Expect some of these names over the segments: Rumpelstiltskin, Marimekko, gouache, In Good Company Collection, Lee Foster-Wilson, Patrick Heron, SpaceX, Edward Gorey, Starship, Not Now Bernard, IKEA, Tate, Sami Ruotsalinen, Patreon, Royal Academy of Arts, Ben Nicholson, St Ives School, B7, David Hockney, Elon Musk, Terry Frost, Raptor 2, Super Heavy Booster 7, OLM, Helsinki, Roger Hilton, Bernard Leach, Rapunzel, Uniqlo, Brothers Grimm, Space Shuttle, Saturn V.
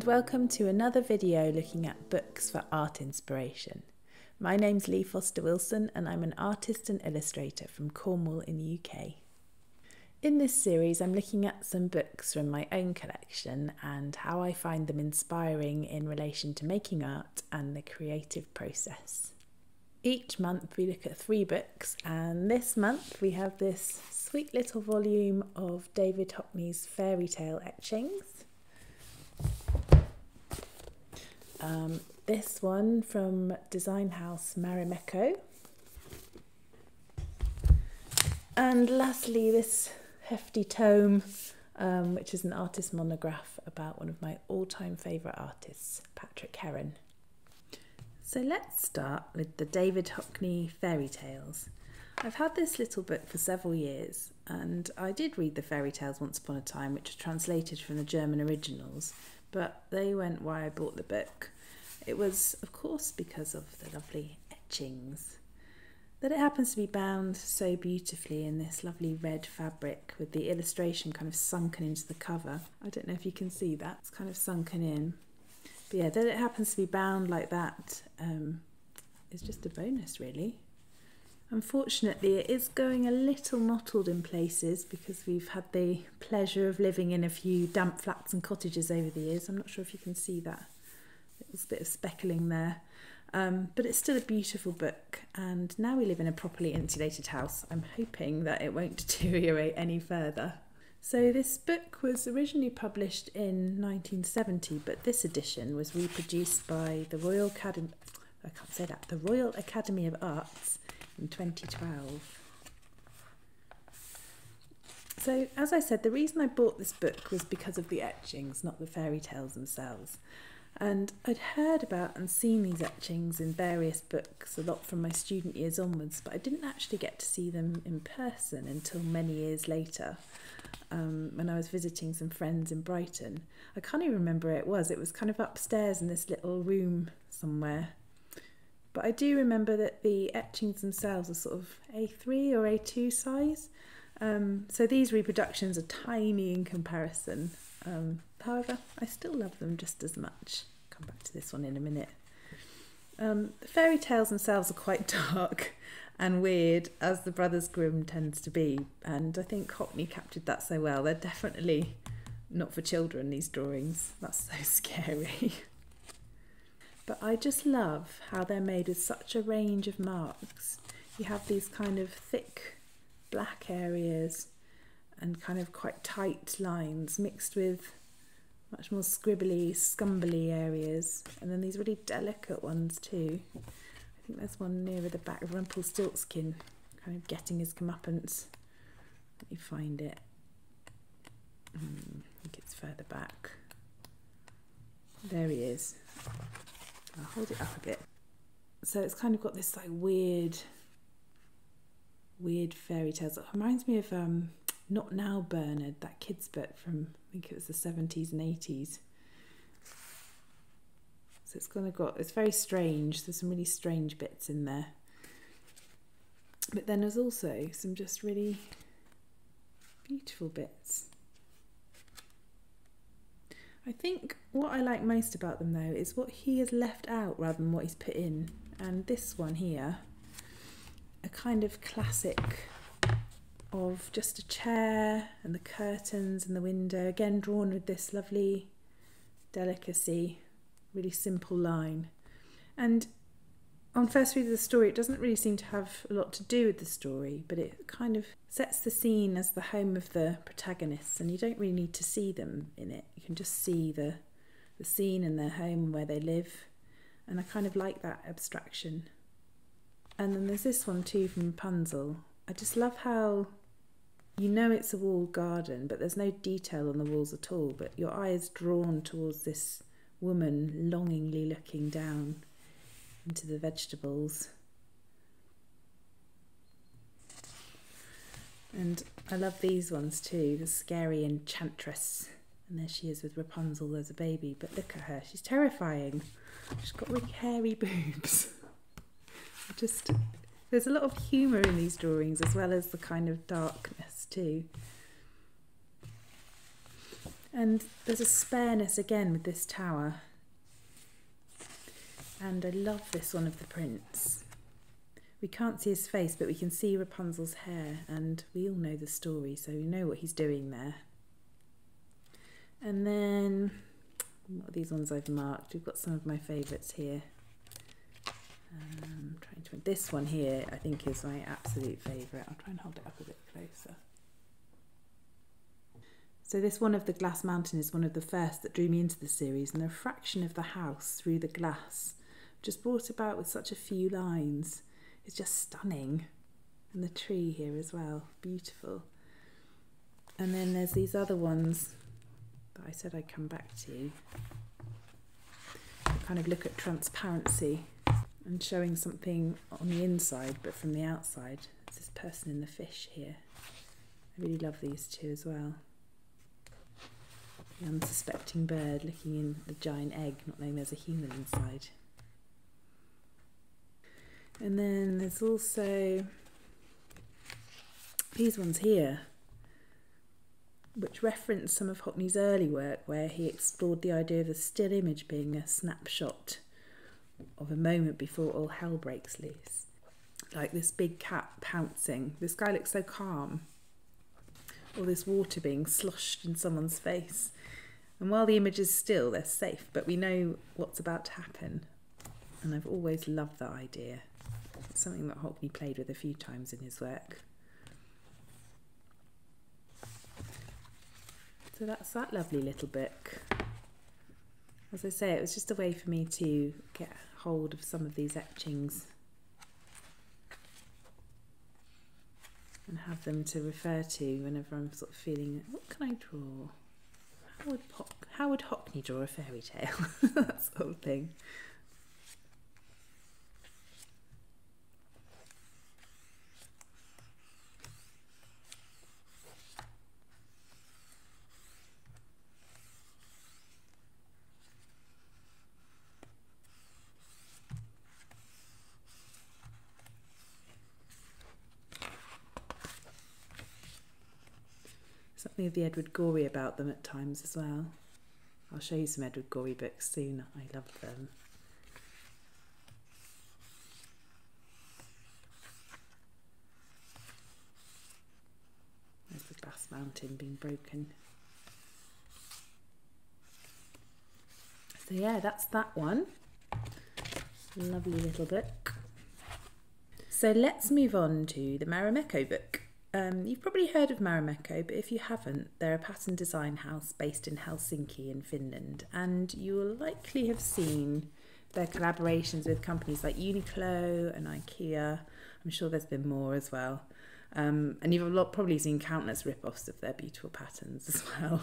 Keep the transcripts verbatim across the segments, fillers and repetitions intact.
and welcome to another video looking at books for art inspiration. My name's Lee Foster-Wilson and I'm an artist and illustrator from Cornwall in the U K. In this series I'm looking at some books from my own collection and how I find them inspiring in relation to making art and the creative process. Each month we look at three books, and this month we have this sweet little volume of David Hockney's fairy tale etchings. Um, this one from design house Marimekko. And lastly this hefty tome, um, which is an artist monograph about one of my all-time favourite artists, Patrick Heron. So let's start with the David Hockney fairy tales. I've had this little book for several years, and I did read the fairy tales once upon a time, which are translated from the German originals, but they weren't why I bought the book. It was, of course, because of the lovely etchings. That it happens to be bound so beautifully in this lovely red fabric with the illustration kind of sunken into the cover. I don't know if you can see that, it's kind of sunken in. But yeah, that it happens to be bound like that um, is just a bonus, really. Unfortunately, it is going a little mottled in places because we've had the pleasure of living in a few damp flats and cottages over the years. I'm not sure if you can see that. There's a bit of speckling there. Um, but it's still a beautiful book, and now we live in a properly insulated house. I'm hoping that it won't deteriorate any further. So this book was originally published in nineteen seventy, but this edition was reproduced by the Royal Academy, I can't say that, the Royal Academy of Arts in twenty twelve. So as I said, the reason I bought this book was because of the etchings, not the fairy tales themselves. And I'd heard about and seen these etchings in various books a lot from my student years onwards, but I didn't actually get to see them in person until many years later. Um, when I was visiting some friends in Brighton. I can't even remember where it was. It was kind of upstairs in this little room somewhere. But I do remember that the etchings themselves are sort of A three or A two size. Um, so these reproductions are tiny in comparison. Um, however, I still love them just as much. I'll come back to this one in a minute. Um, the fairy tales themselves are quite dark and weird, as the Brothers Grimm tends to be, and I think Hockney captured that so well. They're definitely not for children, these drawings. That's so scary. But I just love how they're made with such a range of marks. You have these kind of thick black areas and kind of quite tight lines mixed with much more scribbly, scumbly areas, and then these really delicate ones too. I think there's one nearer the back of Rumpelstiltskin, kind of getting his comeuppance. Let me find it. Mm, I think it's further back. There he is. I'll hold it up a bit. So it's kind of got this like weird, weird fairy tales. It reminds me of um, Not Now Bernard, that kid's book from, I think it was the seventies and eighties. So it's kind of got, it's very strange, there's some really strange bits in there. But then there's also some just really beautiful bits. I think what I like most about them though is what he has left out rather than what he's put in. And this one here, a kind of classic of just a chair and the curtains and the window, again drawn with this lovely delicacy. Really simple line, and on first read of the story it doesn't really seem to have a lot to do with the story, but it kind of sets the scene as the home of the protagonists, and you don't really need to see them in it. You can just see the the scene and their home, where they live, and I kind of like that abstraction. And then there's this one too from Rapunzel. I just love how you know it's a walled garden, but there's no detail on the walls at all, but your eye is drawn towards this woman longingly looking down into the vegetables. And I love these ones too, the scary enchantress. And there she is with Rapunzel as a baby, but look at her, she's terrifying. She's got really hairy boobs. Just, there's a lot of humour in these drawings as well as the kind of darkness too. And there's a spareness again with this tower. And I love this one of the prints. We can't see his face, but we can see Rapunzel's hair, and we all know the story, so we know what he's doing there. And then, what are these ones I've marked? We've got some of my favourites here. Um, trying to, this one here, I think, is my absolute favourite. I'll try and hold it up a bit closer. So this one of the glass mountain is one of the first that drew me into the series, and the refraction of the house through the glass, just brought about with such a few lines, is just stunning. And the tree here as well, beautiful. And then there's these other ones that I said I'd come back to. I kind of look at transparency and showing something on the inside, but from the outside. It's this person in the fish here. I really love these two as well. The unsuspecting bird looking in the giant egg, not knowing there's a human inside. And then there's also these ones here, which reference some of Hockney's early work, where he explored the idea of the still image being a snapshot of a moment before all hell breaks loose. Like this big cat pouncing. The sky looks so calm. Or this water being sloshed in someone's face. And while the image is still, they're safe, but we know what's about to happen. And I've always loved that idea. It's something that Hockney played with a few times in his work. So that's that lovely little book. As I say, it was just a way for me to get hold of some of these etchings and have them to refer to whenever I'm sort of feeling, what can I draw? How would, Pop, how would Hockney draw a fairy tale? That sort of thing. Something of the Edward Gorey about them at times as well. I'll show you some Edward Gorey books soon. I love them. There's the glass mountain being broken. So yeah, that's that one. Lovely little book. So let's move on to the Marimekko book. Um, you've probably heard of Marimekko, but if you haven't, they're a pattern design house based in Helsinki in Finland, and you will likely have seen their collaborations with companies like Uniqlo and IKEA. I'm sure there's been more as well. Um, and you've probably seen countless rip-offs of their beautiful patterns as well.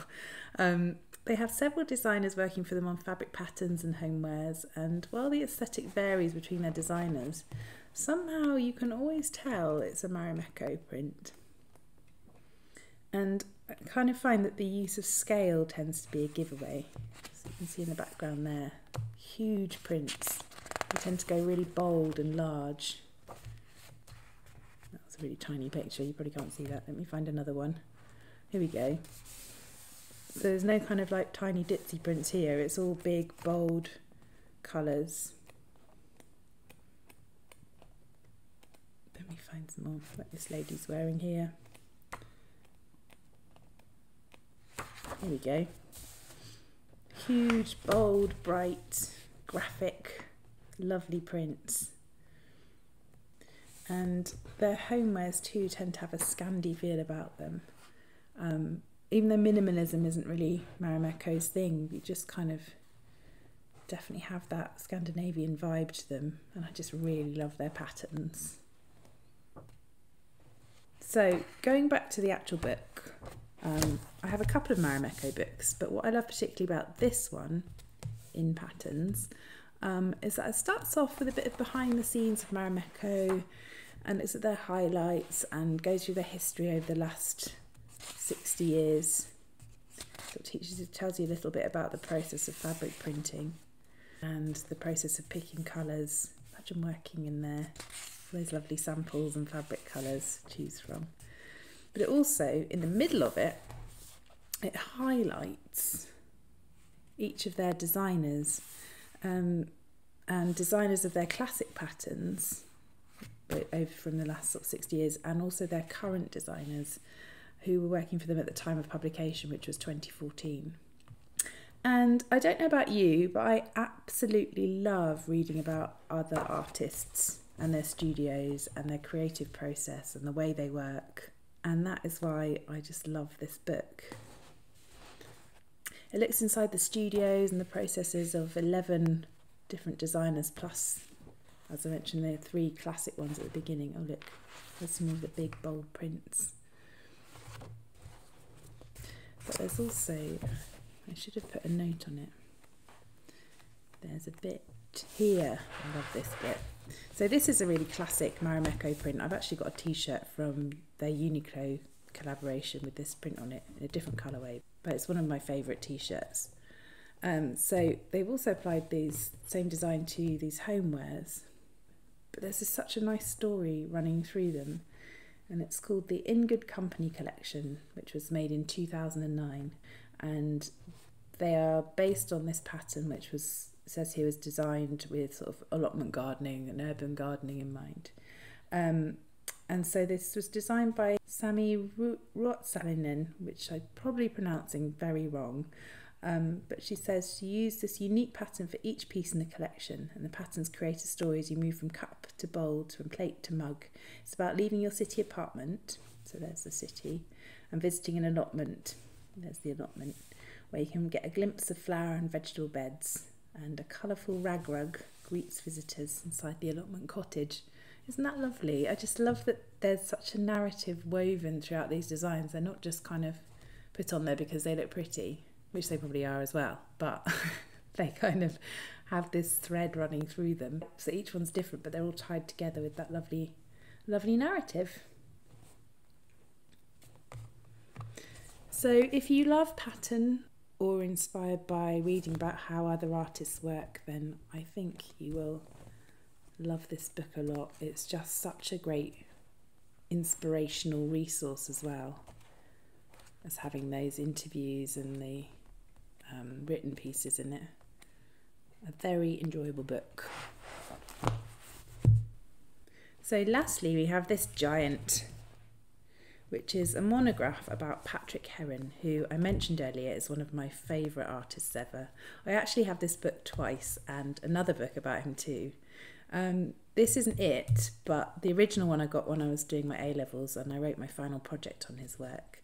Um, they have several designers working for them on fabric patterns and homewares, and while the aesthetic varies between their designers, somehow you can always tell it's a Marimekko print. And I kind of find that the use of scale tends to be a giveaway. So you can see in the background there, huge prints. They tend to go really bold and large. That was a really tiny picture, you probably can't see that. Let me find another one. Here we go. So there's no kind of like tiny ditzy prints here, it's all big, bold colours. Let me find some more, like this lady's wearing here. There we go. Huge, bold, bright, graphic, lovely prints. And their homewares too tend to have a Scandi feel about them. Um, even though minimalism isn't really Marimekko's thing, you just kind of definitely have that Scandinavian vibe to them. And I just really love their patterns. So going back to the actual book, um, I have a couple of Marimekko books, but what I love particularly about this one, in patterns, um, is that it starts off with a bit of behind the scenes of Marimekko and looks at their highlights and goes through their history over the last sixty years. So it teaches, it tells you a little bit about the process of fabric printing and the process of picking colours. Imagine working in there. Those lovely samples and fabric colours to choose from. But it also, in the middle of it, it highlights each of their designers um, and designers of their classic patterns over from the last sort of sixty years, and also their current designers who were working for them at the time of publication, which was twenty fourteen. And I don't know about you, but I absolutely love reading about other artists and their studios and their creative process and the way they work. And that is why I just love this book. It looks inside the studios and the processes of eleven different designers, plus, as I mentioned, there are three classic ones at the beginning. Oh look, there's some of the big bold prints. But there's also, I should have put a note on it. There's a bit here. I love this bit. So this is a really classic Marimekko print. I've actually got a t-shirt from their Uniqlo collaboration with this print on it in a different colourway, but it's one of my favourite t-shirts. Um, so they've also applied these same design to these homewares, but there's just such a nice story running through them, and it's called the In Good Company Collection, which was made in two thousand nine, and they are based on this pattern, which was, says here, was designed with sort of allotment gardening and urban gardening in mind. Um, and so this was designed by Sami Ruotsalinen, which I'm probably pronouncing very wrong, um, but she says she used this unique pattern for each piece in the collection, and the patterns create a story as you move from cup to bowl, from plate to mug. It's about leaving your city apartment, so there's the city, and visiting an allotment, there's the allotment, where you can get a glimpse of flower and vegetable beds, and a colourful rag rug greets visitors inside the allotment cottage. Isn't that lovely? I just love that there's such a narrative woven throughout these designs. They're not just kind of put on there because they look pretty, which they probably are as well, but they kind of have this thread running through them. So each one's different, but they're all tied together with that lovely, lovely narrative. So if you love pattern, or inspired by reading about how other artists work, then I think you will love this book a lot. It's just such a great inspirational resource, as well as having those interviews and the um, written pieces in it. A very enjoyable book. So lastly, we have this giant, which is a monograph about Patrick Heron, who I mentioned earlier is one of my favourite artists ever. I actually have this book twice and another book about him too. Um, this isn't it, but the original one I got when I was doing my A levels, and I wrote my final project on his work.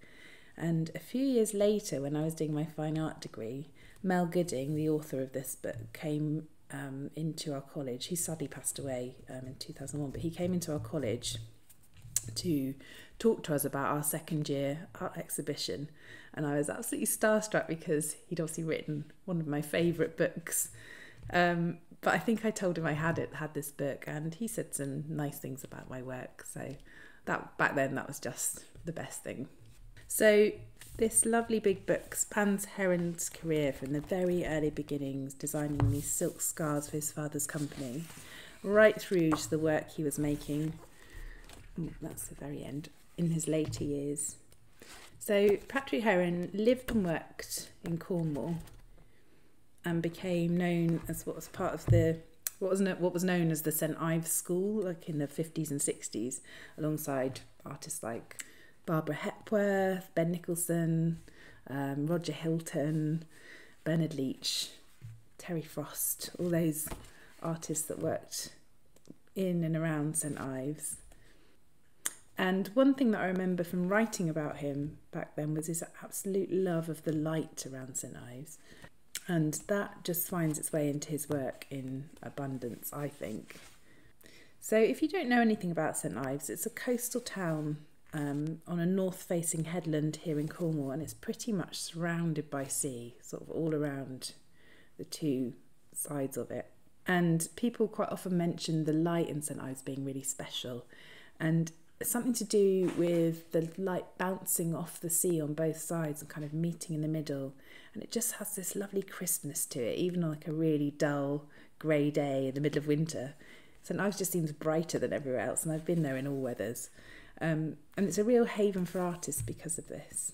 And a few years later, when I was doing my fine art degree, Mel Gooding, the author of this book, came um, into our college. He sadly passed away um, in two thousand one, but he came into our college to talk to us about our second year art exhibition, and I was absolutely starstruck because he'd obviously written one of my favourite books, um, but I think I told him I had it had this book, and he said some nice things about my work, so that back then that was just the best thing. So this lovely big book spans Heron's career from the very early beginnings, designing these silk scarves for his father's company, right through to the work he was making. Oh, that's the very end, in his later years. So Patrick Heron lived and worked in Cornwall and became known as what was part of the what was no, what was known as the St Ives School, like in the fifties and sixties, alongside artists like Barbara Hepworth, Ben Nicholson, um, Roger Hilton, Bernard Leach, Terry Frost, all those artists that worked in and around St Ives. And one thing that I remember from writing about him back then was his absolute love of the light around St Ives. And that just finds its way into his work in abundance, I think. So if you don't know anything about St Ives, it's a coastal town um, on a north-facing headland here in Cornwall, and it's pretty much surrounded by sea, sort of all around the two sides of it. And people quite often mention the light in St Ives being really special, and something to do with the light bouncing off the sea on both sides and kind of meeting in the middle, and it just has this lovely crispness to it, even on like a really dull grey day in the middle of winter. St Ives just seems brighter than everywhere else, and I've been there in all weathers, um, and it's a real haven for artists because of this.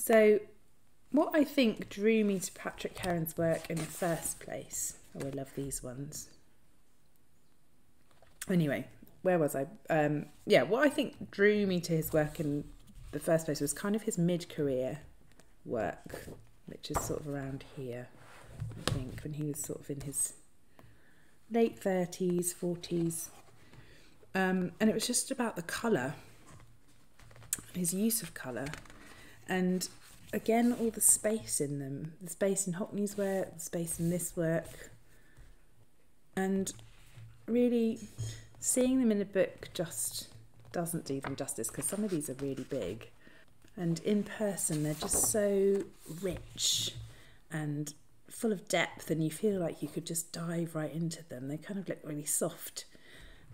So what I think drew me to Patrick Heron's work in the first place. Oh, I love these ones. Anyway, where was I? Um, yeah, what I think drew me to his work in the first place was kind of his mid-career work, which is sort of around here, I think, when he was sort of in his late thirties, forties. Um, and it was just about the colour, his use of colour. And again, all the space in them, the space in Hockney's work, the space in this work. And really seeing them in a book just doesn't do them justice, because some of these are really big. And in person, they're just so rich and full of depth, and you feel like you could just dive right into them. They kind of look really soft.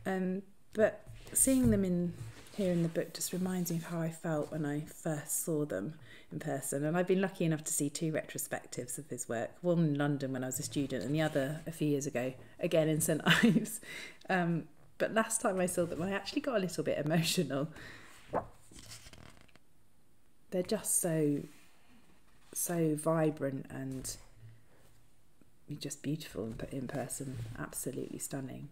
Um, but seeing them in here in the book just reminds me of how I felt when I first saw them in person. And I've been lucky enough to see two retrospectives of his work, one in London when I was a student and the other a few years ago, again in St Ives. Um, but last time I saw them, I actually got a little bit emotional. They're just so, so vibrant and just beautiful in person, absolutely stunning.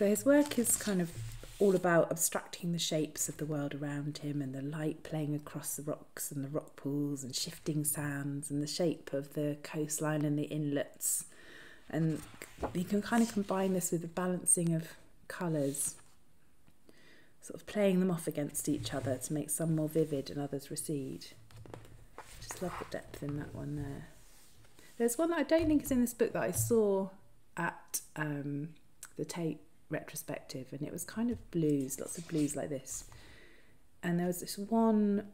So his work is kind of all about abstracting the shapes of the world around him and the light playing across the rocks and the rock pools and shifting sands and the shape of the coastline and the inlets. And you can kind of combine this with the balancing of colours, sort of playing them off against each other to make some more vivid and others recede. Just love the depth in that one there. There's one that I don't think is in this book that I saw at um, the Tate retrospective, and it was kind of blues, lots of blues like this, and there was this one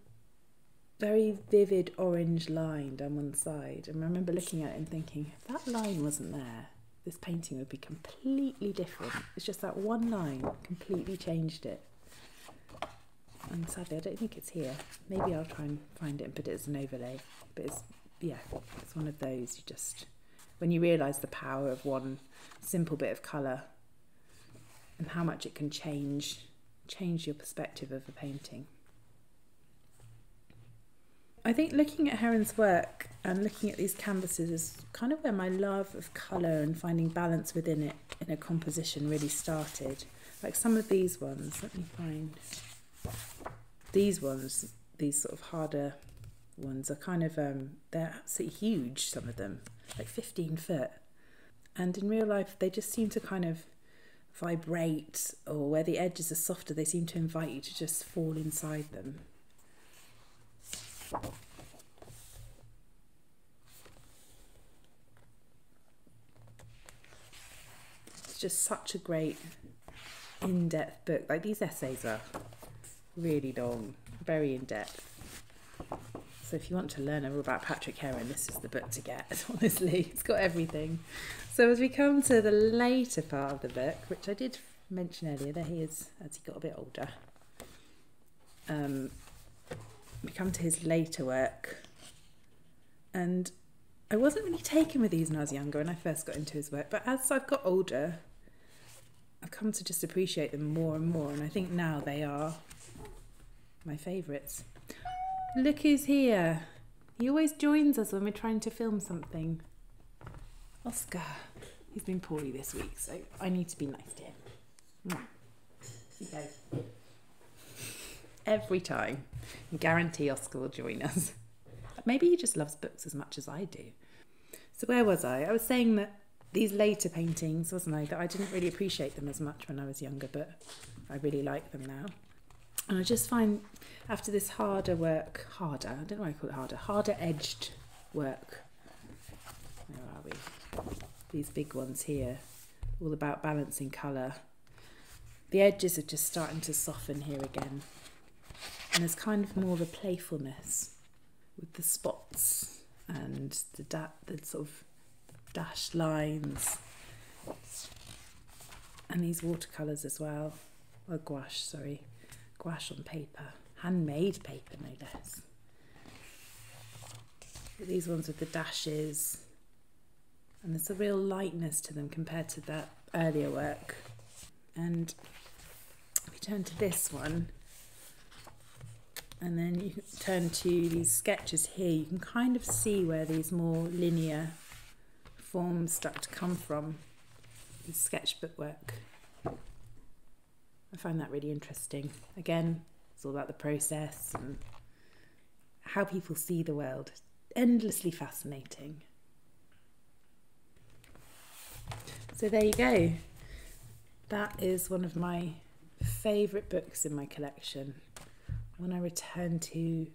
very vivid orange line down one side, and I remember looking at it and thinking, if that line wasn't there, this painting would be completely different. It's just that one line completely changed it. And sadly I don't think it's here. Maybe I'll try and find it and put it as an overlay, but it's, yeah, it's one of those, you just, when you realise the power of one simple bit of colour and how much it can change, change your perspective of a painting. I think looking at Heron's work and looking at these canvases is kind of where my love of colour and finding balance within it in a composition really started. Like some of these ones, let me find these ones, these sort of harder ones are kind of, um, they're absolutely huge, some of them, like fifteen foot. And in real life, they just seem to kind of vibrate, or where the edges are softer, they seem to invite you to just fall inside them. It's just such a great in-depth book. Like, these essays are really long, very in-depth. So if you want to learn all about Patrick Heron, this is the book to get, honestly. It's got everything. So as we come to the later part of the book, which I did mention earlier, there he is as he got a bit older. Um, we come to his later work. And I wasn't really taken with these when I was younger, when I first got into his work. But as I've got older, I've come to just appreciate them more and more. And I think now they are my favourites. Look who's here. He always joins us when we're trying to film something. Oscar. He's been poorly this week, so I need to be nice to him. Mwah. Okay. Every time. I guarantee Oscar will join us. Maybe he just loves books as much as I do. So where was I? I was saying that these later paintings, wasn't I, that I didn't really appreciate them as much when I was younger, but I really like them now. And I just find, after this harder work, harder, I don't know why I call it harder, harder edged work. Where are we? These big ones here, all about balancing colour. The edges are just starting to soften here again. And there's kind of more of a playfulness with the spots and the, da the sort of dashed lines. And these watercolours as well, or gouache, sorry. Gouache on paper, handmade paper no less. But these ones with the dashes, and there's a real lightness to them compared to that earlier work. And if we turn to this one, And then you can turn to these sketches here. You can kind of see where these more linear forms start to come from, this sketchbook work. I find that really interesting. Again, it's all about the process and how people see the world. Endlessly fascinating. So there you go. That is one of my favourite books in my collection. When I return to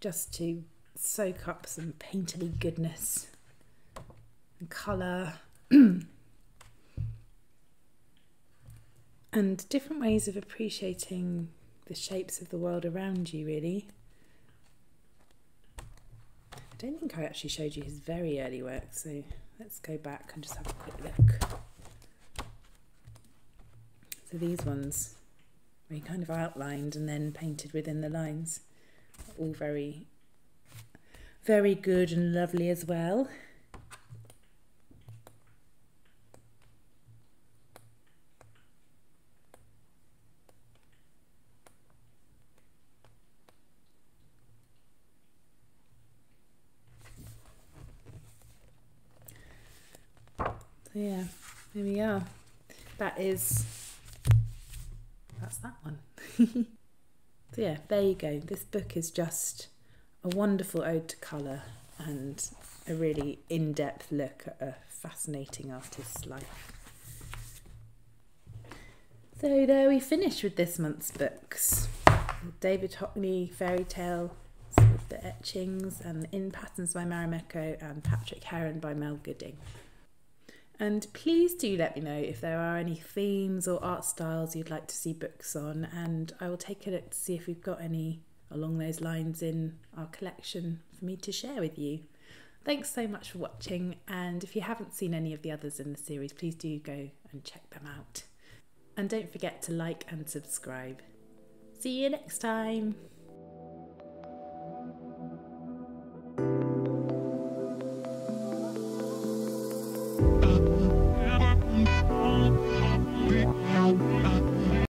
just to soak up some painterly goodness and colour and different ways of appreciating the shapes of the world around you, really. I don't think I actually showed you his very early work, so let's go back and just have a quick look. So these ones, he kind of outlined and then painted within the lines. All very, very good and lovely as well. So yeah, there we are. That is... that's that one. So yeah, there you go. This book is just a wonderful ode to colour and a really in-depth look at a fascinating artist's life. So there we finish with this month's books. David Hockney fairy tale with the etchings, and In Patterns by Marimekko, and Patrick Heron by Mel Gooding. And please do let me know if there are any themes or art styles you'd like to see books on, and I will take a look to see if we've got any along those lines in our collection for me to share with you. Thanks so much for watching, and if you haven't seen any of the others in the series, please do go and check them out. And don't forget to like and subscribe. See you next time!